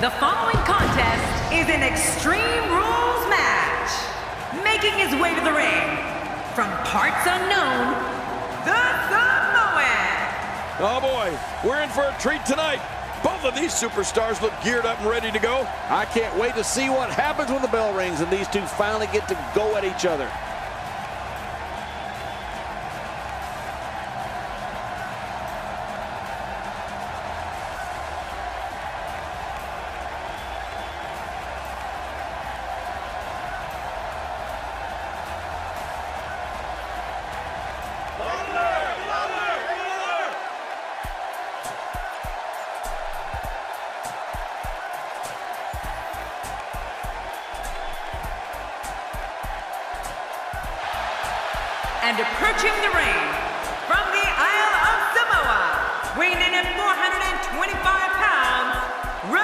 The following contest is an Extreme Rules match. Making his way to the ring, from parts unknown, the Samoan. Oh boy, we're in for a treat tonight. Both of these superstars look geared up and ready to go. I can't wait to see what happens when the bell rings and these two finally get to go at each other. And approaching the ring, from the Isle of Samoa, weighing in at 425 pounds,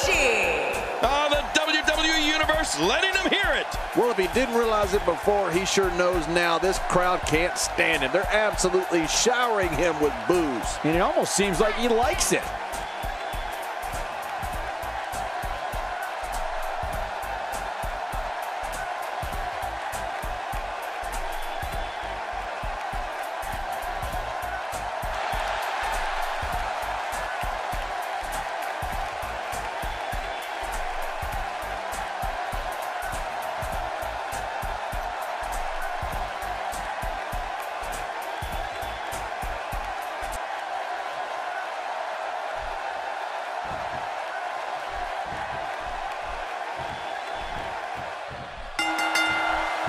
Rikishi. Oh, the WWE Universe letting him hear it. Well, if he didn't realize it before, he sure knows now. This crowd can't stand him. They're absolutely showering him with boos. And it almost seems like he likes it.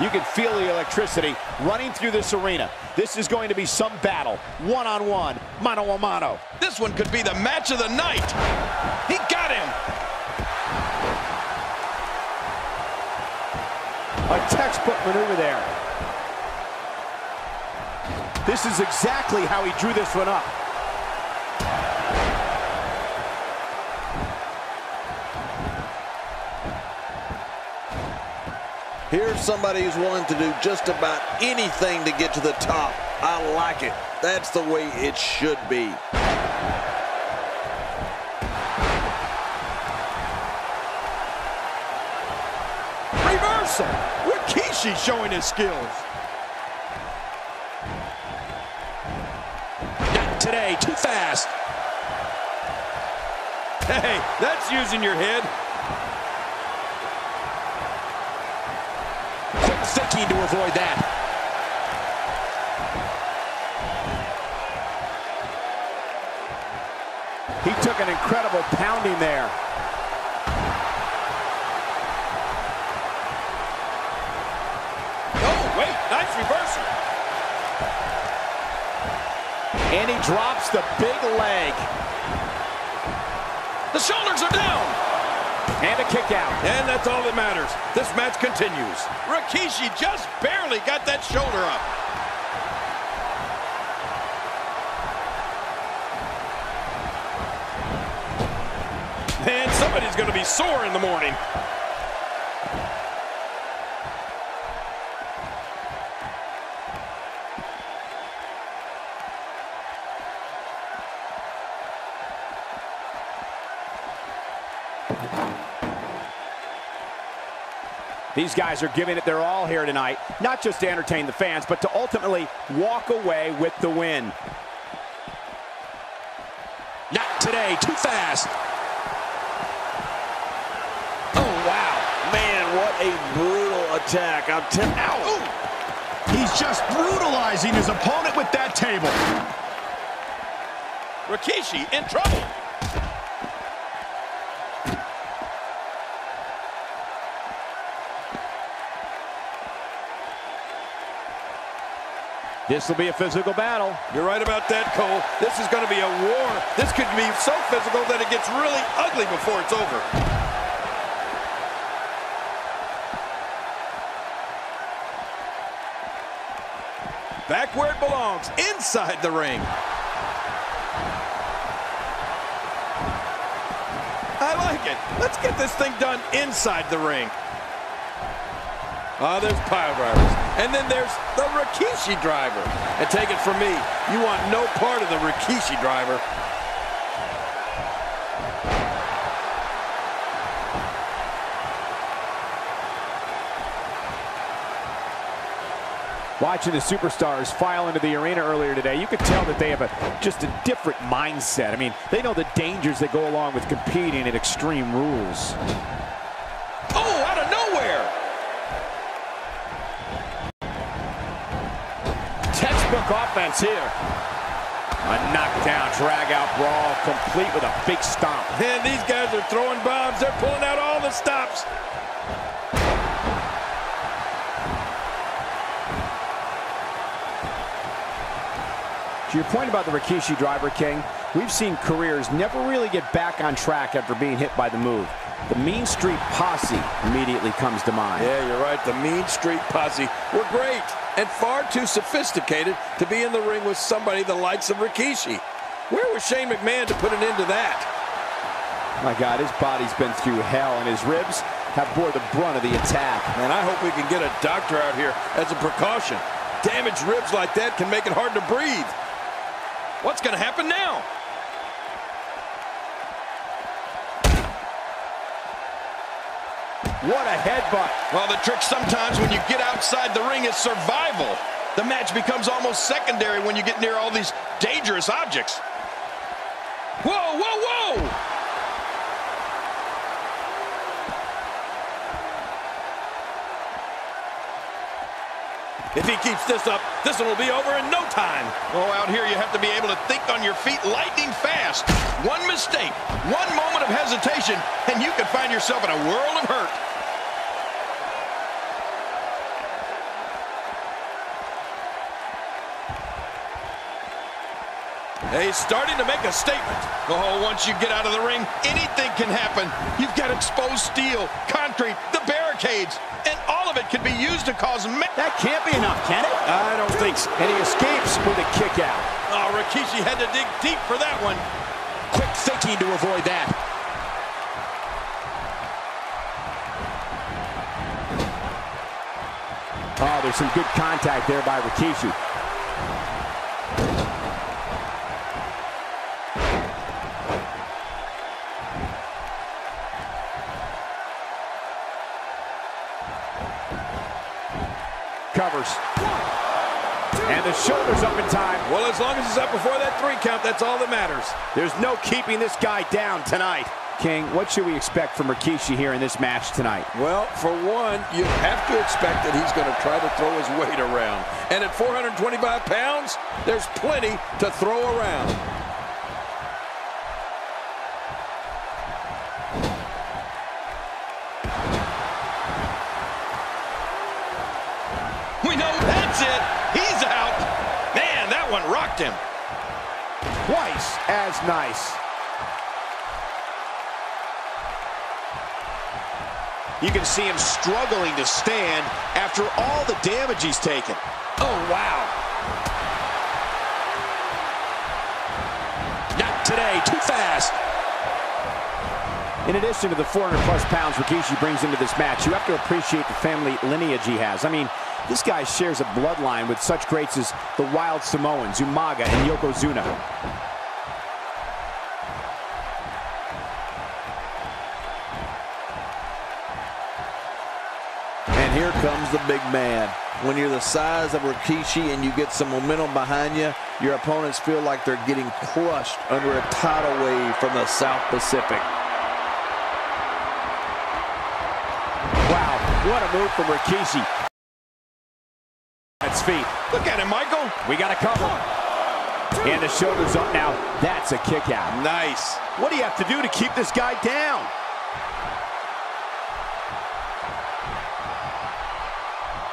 You can feel the electricity running through this arena. This is going to be some battle, one-on-one, mano-a-mano. This one could be the match of the night. He got him. A textbook maneuver there. This is exactly how he drew this one up. Here's somebody who's willing to do just about anything to get to the top. I like it. That's the way it should be. Reversal. Rikishi showing his skills. Not today, too fast. Hey, that's using your head. Thinking to avoid that. He took an incredible pounding there. Oh, wait, nice reversal. And he drops the big leg. The shoulders are down. And a kick out. And that's all that matters. This match continues. Rikishi just barely got that shoulder up. Man, somebody's going to be sore in the morning. These guys are giving it their all here tonight, not just to entertain the fans, but to ultimately walk away with the win. Not today, too fast. Oh, wow. Man, what a brutal attack. I'm telling you. He's just brutalizing his opponent with that table. Rikishi in trouble. This will be a physical battle. You're right about that, Cole. This is going to be a war. This could be so physical that it gets really ugly before it's over. Back where it belongs, inside the ring. I like it. Let's get this thing done inside the ring. Oh, there's pile drivers. And then there's the Rikishi driver. And take it from me, you want no part of the Rikishi driver. watching the superstars file into the arena earlier today, you could tell that they have just a different mindset. I mean, they know the dangers that go along with competing at Extreme Rules. Oh, out of nowhere! Textbook offense here. A knockdown, drag-out brawl, complete with a big stomp. Man, these guys are throwing bombs. They're pulling out all the stops. To your point about the Rikishi driver, King, we've seen careers never really get back on track after being hit by the move. The Mean Street Posse immediately comes to mind. Yeah, you're right. The Mean Street Posse were great and far too sophisticated to be in the ring with somebody the likes of Rikishi. Where was Shane McMahon to put an end to that? My God, his body's been through hell, and his ribs have bore the brunt of the attack. And I hope we can get a doctor out here as a precaution. Damaged ribs like that can make it hard to breathe. What's going to happen now? What a headbutt. Well, the trick sometimes when you get outside the ring is survival. The match becomes almost secondary when you get near all these dangerous objects. Whoa, whoa, whoa! If he keeps this up, this one will be over in no time. Oh, out here you have to be able to think on your feet lightning fast. One mistake, one moment of hesitation, and you can find yourself in a world of hurt. He's starting to make a statement. Oh, once you get out of the ring, anything can happen. You've got exposed steel, concrete, the barricades, and all of it can be used to cause... That can't be enough, can it? I don't think so. And he escapes with a kick out. Oh, Rikishi had to dig deep for that one. Quick thinking to avoid that. Oh, there's some good contact there by Rikishi. Covers. And the shoulder's up in time. Well, as long as it's up before that 3 count, that's all that matters. There's no keeping this guy down tonight. King, what should we expect from Rikishi here in this match tonight? Well, for one, you have to expect that he's going to try to throw his weight around. And at 425 pounds, there's plenty to throw around. Him twice as nice. You can see him struggling to stand after all the damage he's taken. Oh, wow. Not today, too fast. In addition to the 400-plus pounds Rikishi brings into this match, you have to appreciate the family lineage he has. I mean, this guy shares a bloodline with such greats as the Wild Samoans, Umaga, and Yokozuna. And here comes the big man. When you're the size of Rikishi and you get some momentum behind you, your opponents feel like they're getting crushed under a tidal wave from the South Pacific. Wow, what a move from Rikishi. Feet. Look at him, Michael. We got to cover. One, two, and the shoulder's up now. That's a kick out. Nice. What do you have to do to keep this guy down?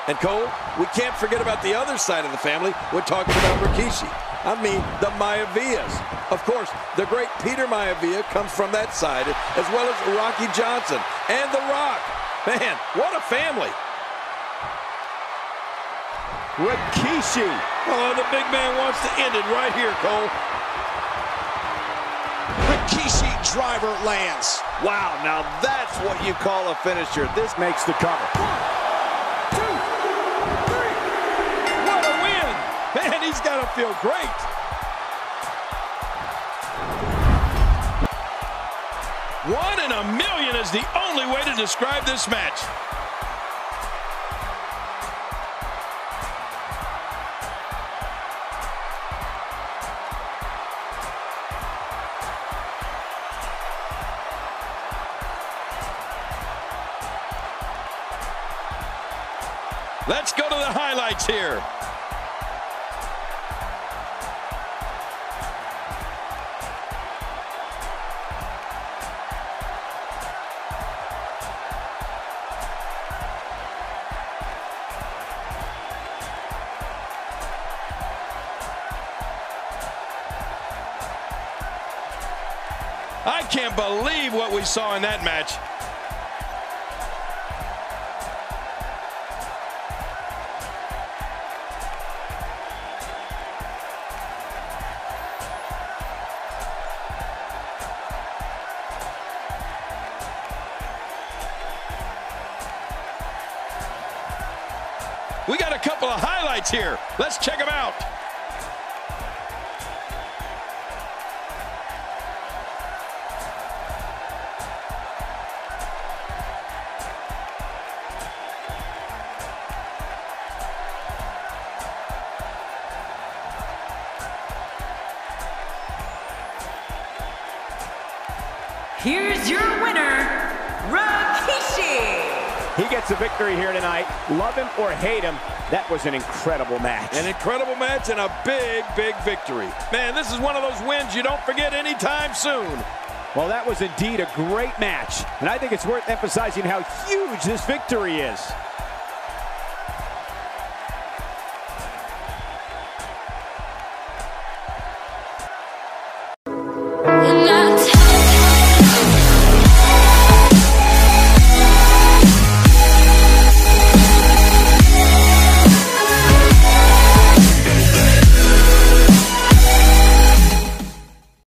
And Cole, we can't forget about the other side of the family. We're talking about Rikishi. I mean, the Maivias. Of course, the great Peter Maivia comes from that side, as well as Rocky Johnson and The Rock. Man, what a family. Rikishi. Oh, the big man wants to end it right here, Cole. Rikishi driver lands. Wow, now that's what you call a finisher. This makes the cover. 1, 2, 3. What a win. Man, he's got to feel great. One in a million is the only way to describe this match. Let's go to the highlights here. I can't believe what we saw in that match. We got a couple of highlights here. Let's check them out. Here's your winner, Rikishi. He gets a victory here tonight. Love him or hate him, that was an incredible match. An incredible match and a big, big victory. Man, this is one of those wins you don't forget anytime soon. Well, that was indeed a great match. And I think it's worth emphasizing how huge this victory is.